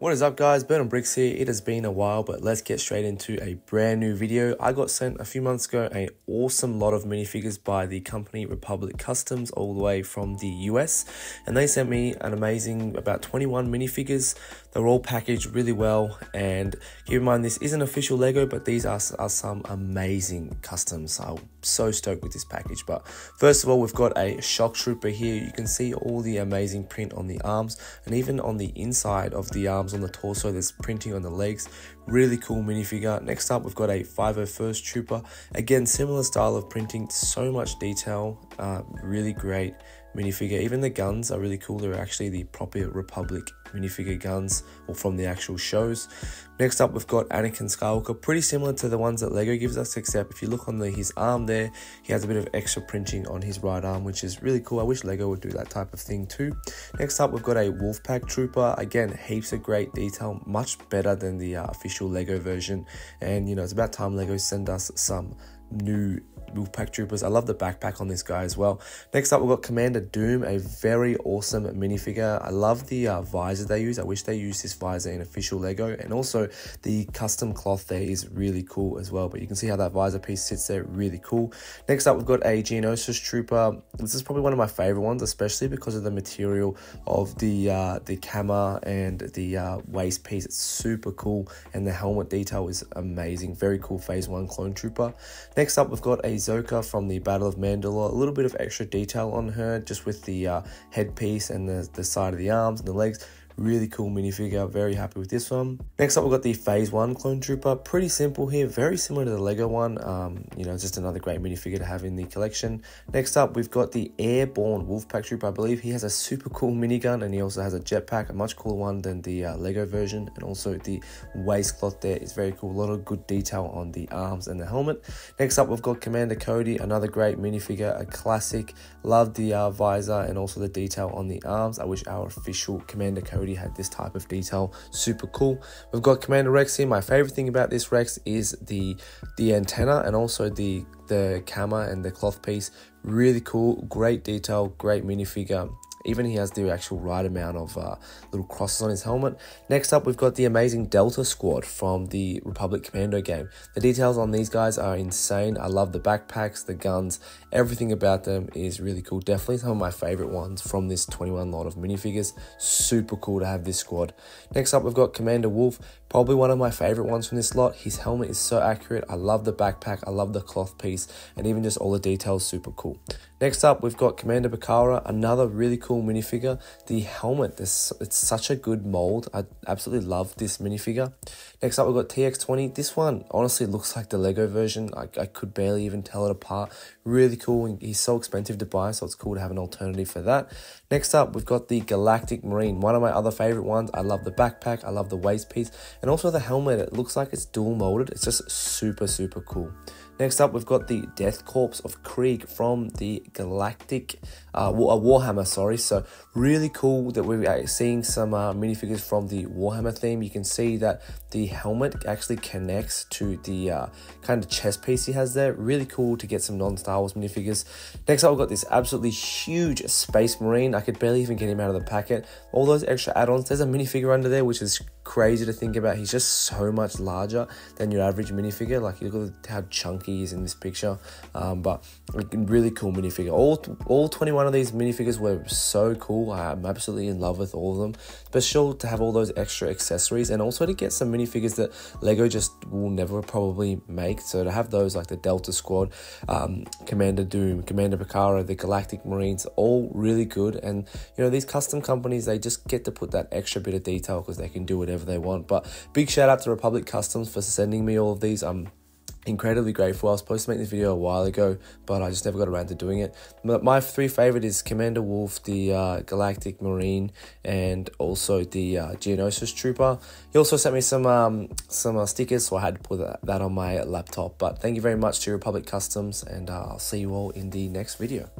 What is up guys, Burn and Bricks here. It has been a while, but let's get straight into a brand new video. I got sent a few months ago an awesome lot of minifigures by the company Republic Customs all the way from the US, and they sent me an amazing about 21 minifigures. They were all packaged really well, and keep in mind this isn't official Lego, but these are some amazing customs. I'm so stoked with this package. But first of all, we've got a shock trooper here. You can see all the amazing print on the arms, and even on the inside of the arms on the torso there's printing on the legs. Really cool minifigure. Next up, we've got a 501st trooper, again similar style of printing, so much detail, really great minifigure. Even the guns are really cool. They're actually the proper Republic minifigure guns, or from the actual shows. Next up, we've got Anakin Skywalker, pretty similar to the ones that Lego gives us, except if you look on his arm there, he has a bit of extra printing on his right arm, which is really cool. I wish Lego would do that type of thing too. Next up, we've got a Wolfpack Trooper, again heaps of great detail, much better than the official Lego version. And you know, it's about time Lego send us some new Wolfpack Troopers. I love the backpack on this guy as well. Next up, we've got Commander Doom, a very awesome minifigure. I love the visor they use. I wish they used this visor in official Lego, and also the custom cloth there is really cool as well. But you can see how that visor piece sits there, really cool. Next up, we've got a Geonosis Trooper. This is probably one of my favorite ones, especially because of the material of the camo and the waist piece. It's super cool, and the helmet detail is amazing. Very cool Phase 1 clone trooper. Next up, we've got a Zoka from the Battle of Mandalore. A little bit of extra detail on her, just with the headpiece and the side of the arms and the legs. Really cool minifigure, very happy with this one. Next up, we've got the Phase 1 clone trooper. Pretty simple here, very similar to the Lego one. You know, just another great minifigure to have in the collection. Next up, we've got the airborne Wolfpack Trooper. I believe he has a super cool minigun, and he also has a jetpack, a much cooler one than the Lego version. And also the waist cloth there is very cool, a lot of good detail on the arms and the helmet. Next up, we've got Commander Cody, another great minifigure, a classic. Love the visor and also the detail on the arms. I wish our official Commander Cody had this type of detail. Super cool. We've got Commander Rex here. My favorite thing about this Rex is the antenna, and also the camo and the cloth piece. Really cool, great detail, great minifigure. Even he has the actual right amount of little crosses on his helmet. Next up, we've got the amazing Delta Squad from the Republic Commando game. The details on these guys are insane. I love the backpacks, the guns, everything about them is really cool. Definitely some of my favorite ones from this 21 lot of minifigures. Super cool to have this squad. Next up, we've got Commander Wolf. Probably one of my favorite ones from this lot. His helmet is so accurate. I love the backpack. I love the cloth piece, and even just all the details, super cool. Next up, we've got Commander Bacara, another really cool minifigure. The helmet, it's such a good mold. I absolutely love this minifigure. Next up, we've got TX-20. This one honestly looks like the Lego version. I could barely even tell it apart. Really cool, and he's so expensive to buy, so it's cool to have an alternative for that. Next up, we've got the Galactic Marine, one of my other favorite ones. I love the backpack, I love the waist piece, and also the helmet. It looks like it's dual molded. It's just super, super cool. Next up, we've got the Death Corps of Krieg from the Galactic Warhammer, sorry. So really cool that we're seeing some minifigures from the Warhammer theme. You can see that the helmet actually connects to the kind of chest piece he has there. Really cool to get some non-Star Wars minifigures. Next up, we've got this absolutely huge Space Marine. I could barely even get him out of the packet. All those extra add-ons. There's a minifigure under there, which is crazy to think about. He's just so much larger than your average minifigure. Like, you look at how chunky he is in this picture. But really cool minifigure. All 21 of these minifigures were so cool. I'm absolutely in love with all of them. Special to have all those extra accessories, and also to get some minifigures that Lego just will never probably make. So to have those, like the Delta Squad, Commander Doom, Commander Bacara, the Galactic Marines, all really good. And you know, these custom companies, they just get to put that extra bit of detail because they can do whatever they want. But big shout out to Republic Customs for sending me all of these. I'm incredibly grateful. I was supposed to make this video a while ago, but I just never got around to doing it. My three favorite is Commander Wolf, the Galactic Marine, and also the Geonosis Trooper. He also sent me some stickers, so I had to put that on my laptop. But thank you very much to Republic Customs, and I'll see you all in the next video.